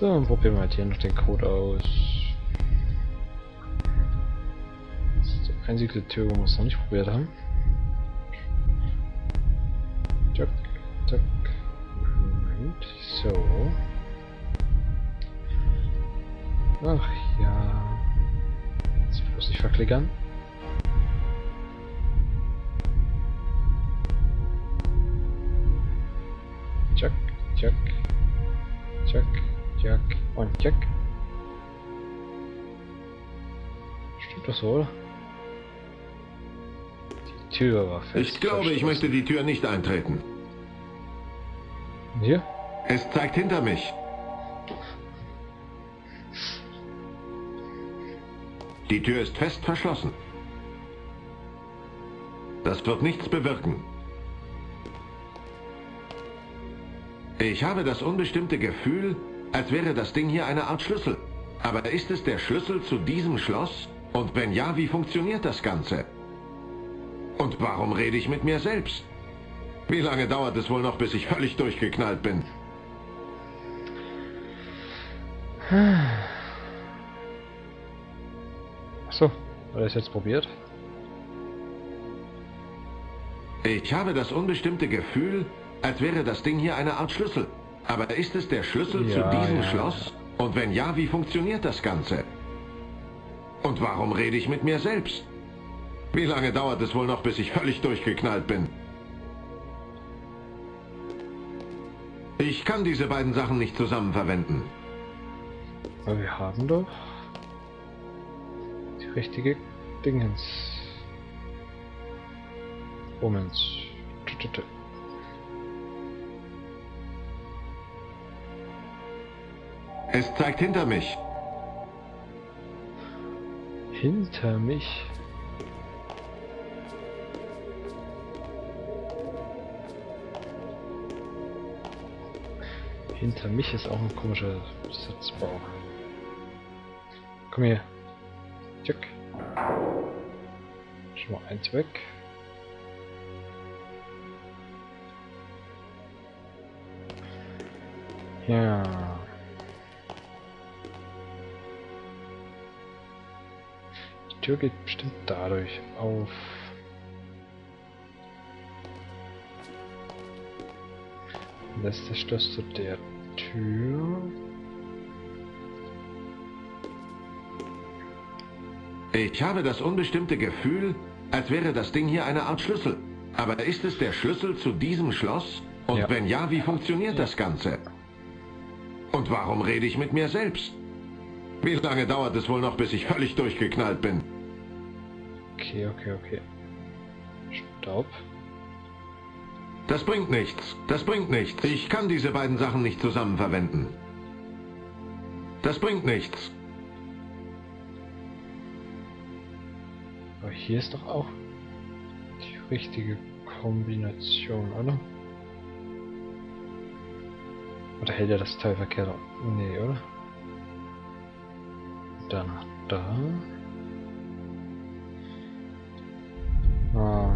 So, dann probieren wir halt hier noch den Code aus. Das ist die einzige Tür, wo wir es noch nicht probiert haben. Zack, zack. Moment, so. Ach ja. Jetzt bloß nicht verklickern. Zack, zack. Check, check und check. Stimmt das wohl? Die Tür war fest. Ich glaube, ich möchte die Tür nicht eintreten. Hier? Es zeigt hinter mich. Die Tür ist fest verschlossen. Das wird nichts bewirken. Ich habe das unbestimmte Gefühl, als wäre das Ding hier eine Art Schlüssel. Aber ist es der Schlüssel zu diesem Schloss? Und wenn ja, wie funktioniert das Ganze? Und warum rede ich mit mir selbst? Wie lange dauert es wohl noch, bis ich völlig durchgeknallt bin? Achso, hat er es jetzt probiert? Ich habe das unbestimmte Gefühl, als wäre das Ding hier eine Art Schlüssel. Aber ist es der Schlüssel zu diesem Schloss? Und wenn ja, wie funktioniert das Ganze? Und warum rede ich mit mir selbst? Wie lange dauert es wohl noch, bis ich völlig durchgeknallt bin? Ich kann diese beiden Sachen nicht zusammen verwenden. Aber wir haben doch die richtige Dingens. Moment. Es zeigt hinter mich. Hinter mich? Hinter mich ist auch ein komischer Satzbau. Komm her. Check. Schon mal eins weg. Ja. Die Tür geht bestimmt dadurch auf. Das ist das Schloss zu der Tür. Ich habe das unbestimmte Gefühl, als wäre das Ding hier eine Art Schlüssel. Aber ist es der Schlüssel zu diesem Schloss? Und wenn ja, wie funktioniert das Ganze? Und warum rede ich mit mir selbst? Wie lange dauert es wohl noch, bis ich völlig durchgeknallt bin? Okay, okay, okay. Stopp. Das bringt nichts. Das bringt nichts. Ich kann diese beiden Sachen nicht zusammen verwenden. Das bringt nichts. Aber hier ist doch auch die richtige Kombination, oder? Oder hält er das Teil verkehrt auf? Nee, oder? Danach da. Ah.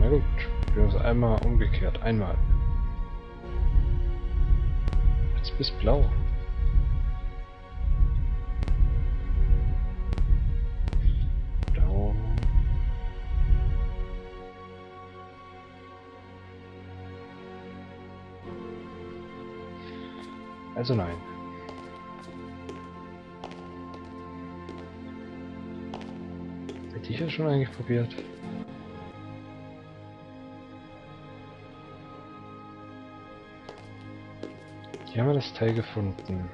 Na gut, wir haben es einmal umgekehrt. Einmal. Jetzt bist blau. Also nein. Hätte ich ja schon eigentlich probiert. Hier haben wir das Teil gefunden.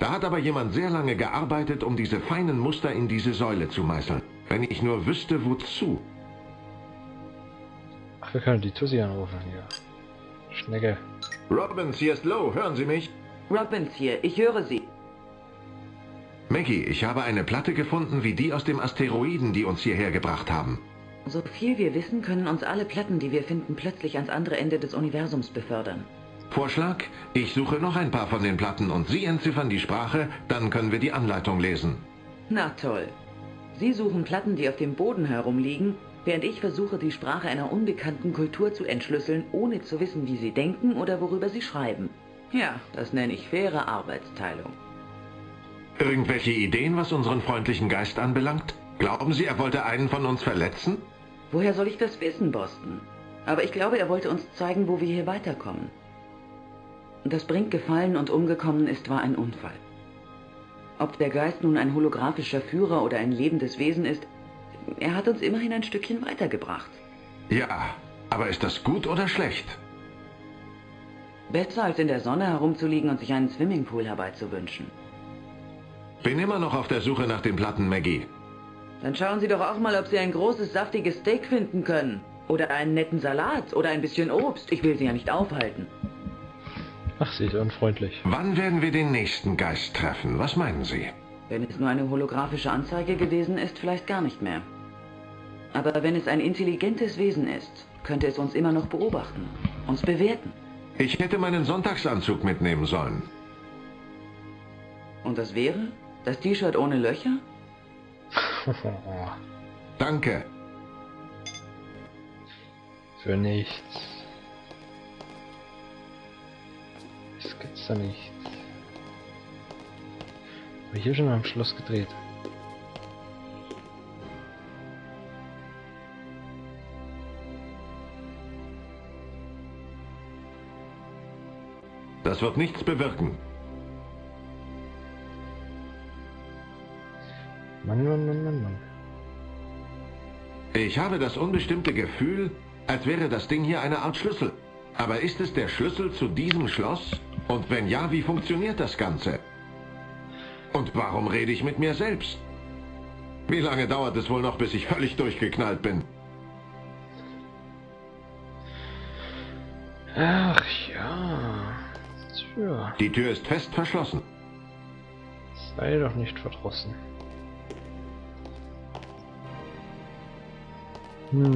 Da hat aber jemand sehr lange gearbeitet, um diese feinen Muster in diese Säule zu meißeln. Wenn ich nur wüsste, wozu. Ach, wir können die Tussi anrufen hier. Schnecke. Robbins, hier ist Low. Hören Sie mich? Robbins hier. Ich höre Sie. Maggie, ich habe eine Platte gefunden wie die aus dem Asteroiden, die uns hierher gebracht haben. So viel wir wissen, können uns alle Platten, die wir finden, plötzlich ans andere Ende des Universums befördern. Vorschlag? Ich suche noch ein paar von den Platten und Sie entziffern die Sprache, dann können wir die Anleitung lesen. Na toll. Sie suchen Platten, die auf dem Boden herumliegen, während ich versuche, die Sprache einer unbekannten Kultur zu entschlüsseln, ohne zu wissen, wie sie denken oder worüber sie schreiben. Ja, das nenne ich faire Arbeitsteilung. Irgendwelche Ideen, was unseren freundlichen Geist anbelangt? Glauben Sie, er wollte einen von uns verletzen? Woher soll ich das wissen, Boston? Aber ich glaube, er wollte uns zeigen, wo wir hier weiterkommen. Dass Brink gefallen und umgekommen ist, war ein Unfall. Ob der Geist nun ein holographischer Führer oder ein lebendes Wesen ist, er hat uns immerhin ein Stückchen weitergebracht. Ja, aber ist das gut oder schlecht? Besser als in der Sonne herumzuliegen und sich einen Swimmingpool herbeizuwünschen. Bin immer noch auf der Suche nach den Platten, Maggie. Dann schauen Sie doch auch mal, ob Sie ein großes, saftiges Steak finden können. Oder einen netten Salat oder ein bisschen Obst. Ich will Sie ja nicht aufhalten. Ach, Sie ist unfreundlich. Wann werden wir den nächsten Geist treffen? Was meinen Sie? Wenn es nur eine holographische Anzeige gewesen ist, vielleicht gar nicht mehr. Aber wenn es ein intelligentes Wesen ist, könnte es uns immer noch beobachten, uns bewerten. Ich hätte meinen Sonntagsanzug mitnehmen sollen. Und das wäre? Das T-Shirt ohne Löcher? Danke. Für nichts. Das gibt's da nicht. Aber hier schon mal am Schluss gedreht. Das wird nichts bewirken. Mann, Mann, Mann, Mann, Mann. Ich habe das unbestimmte Gefühl, als wäre das Ding hier eine Art Schlüssel. Aber ist es der Schlüssel zu diesem Schloss? Und wenn ja, wie funktioniert das Ganze? Und warum rede ich mit mir selbst? Wie lange dauert es wohl noch, bis ich völlig durchgeknallt bin? Ach ja. Tür. Die Tür ist fest verschlossen. Sei doch nicht verdrossen. Mit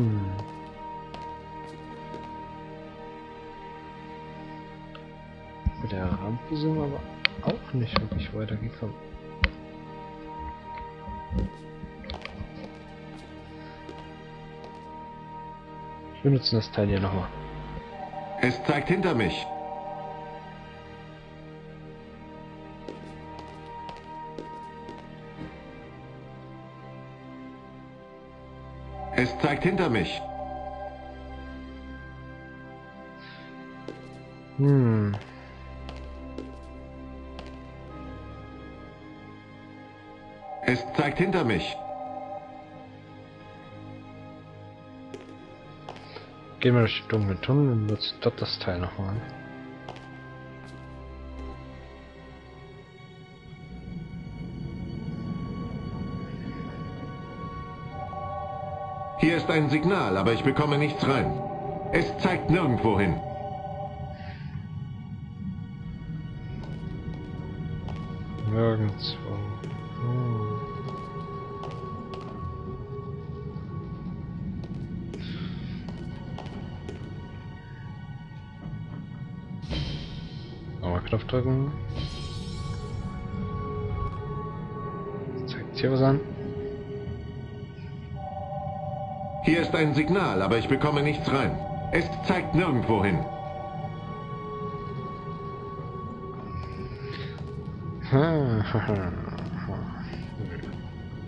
der Rampe sind wir aber auch nicht wirklich weitergekommen. Wir benutzen das Teil hier nochmal. Es zeigt hinter mich. Es zeigt hinter mich. Es zeigt hinter mich. Gehen wir durch die dunkle Tunnel und nutzen dort das Teil nochmal an. Hier ist ein Signal, aber ich bekomme nichts rein. Es zeigt nirgendwo hin. Nirgendwo. Nochmal Knopf drücken. Zeigt hier was an. Hier ist ein Signal, aber ich bekomme nichts rein. Es zeigt nirgendwo hin.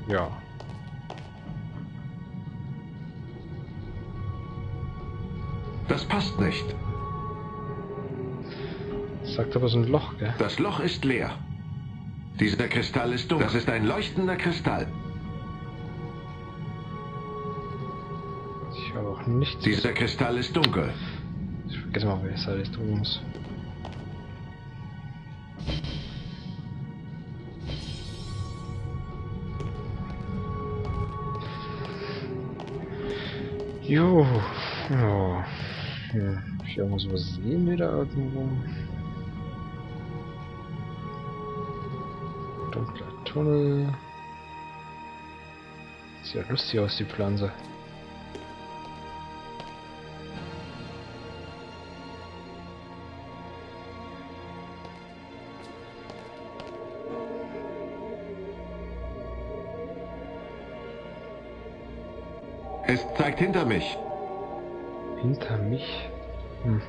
Ja. Das passt nicht. Sagt aber so ein Loch, gell? Das Loch ist leer. Dieser Kristall ist dunkel. Das ist ein leuchtender Kristall. Nichts. Dieser Kristall ist dunkel. Ich vergesse mal, welches Teil ich drücken muss. Jo. Ja. Ich habe irgendwas übersehen wieder irgendwo. Dunkler Tunnel. Sieht ja lustig aus, die Pflanze. Es zeigt hinter mich. Hinter mich? Hm.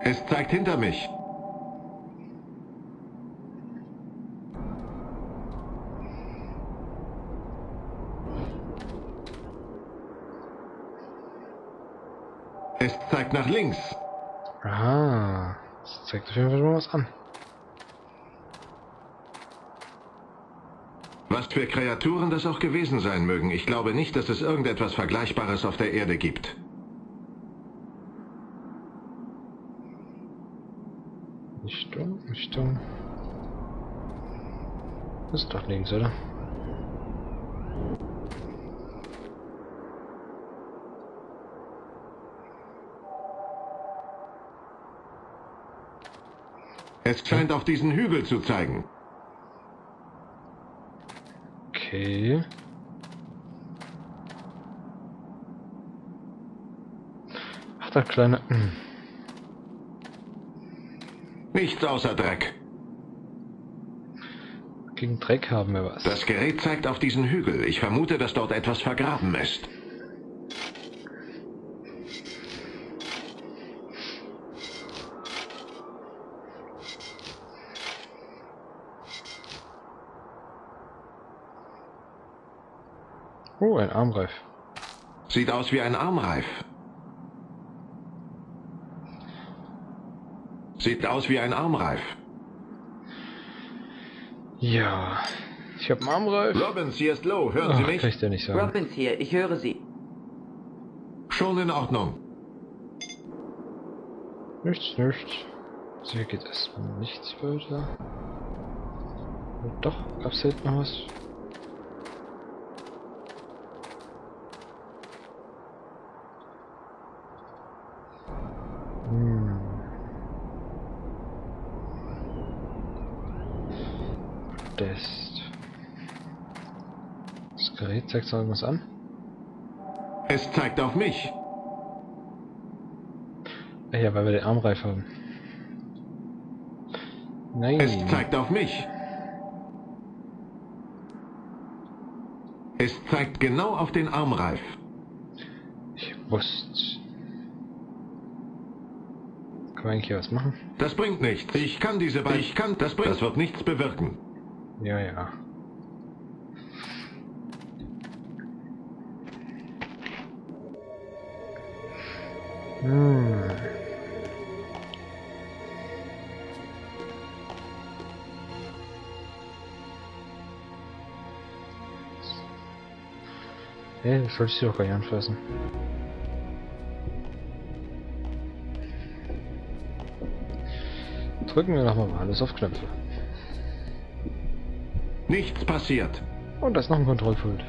Es zeigt hinter mich. Es zeigt nach links. Ah, es zeigt auf jeden Fall schon mal was an. Was für Kreaturen das auch gewesen sein mögen, ich glaube nicht, dass es irgendetwas Vergleichbares auf der Erde gibt. Richtung, Richtung. Das ist doch links, oder? Es scheint auf diesen Hügel zu zeigen. Okay. Ach, der kleine... Nichts außer Dreck. Gegen Dreck haben wir was. Das Gerät zeigt auf diesen Hügel. Ich vermute, dass dort etwas vergraben ist. Oh, ein Armreif. Sieht aus wie ein Armreif. Sieht aus wie ein Armreif. Ja, ich habe einen Armreif. Robbins, hier ist Low. Hören Sie mich? Kann ich dir nicht sagen. Robbins hier, ich höre Sie. Schon in Ordnung. Nichts, nichts. Hier geht erstmal nichts weiter. Und doch, gab's da hinten noch was? Das Gerät zeigt so irgendwas an. Es zeigt auf mich. Ach ja, weil wir den Armreif haben. Nein. Es zeigt auf mich. Es zeigt genau auf den Armreif. Ich wusste. Kann man eigentlich hier was machen? Das bringt nichts. Ich kann diese beiden. Das wird nichts bewirken. Ja, ja. Hm. Hey, das solltest du doch gar nicht anfassen. Drücken wir nochmal alles auf Knöpfe. Nichts passiert. Und das ist noch ein Kontrollpult.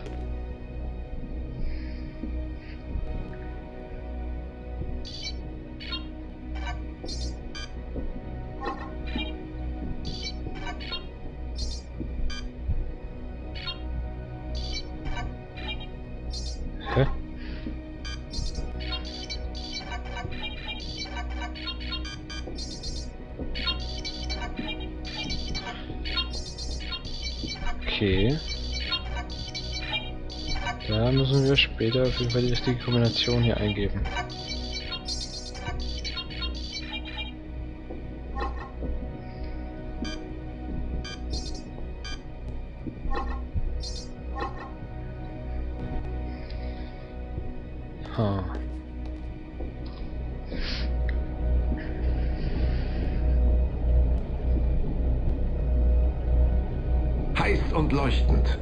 Hä? Okay. Da müssen wir später auf jeden Fall die richtige Kombination hier eingeben. Ha. Heiß und leuchtend.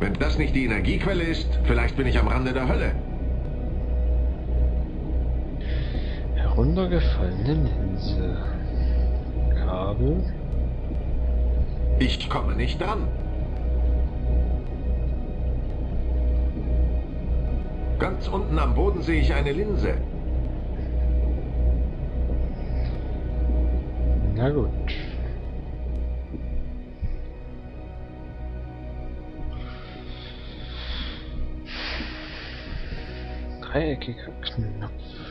Wenn das nicht die Energiequelle ist, vielleicht bin ich am Rande der Hölle. Heruntergefallene Linse. Kabel. Ich komme nicht dran. Ganz unten am Boden sehe ich eine Linse. Na gut. Dreieckiger Knopf.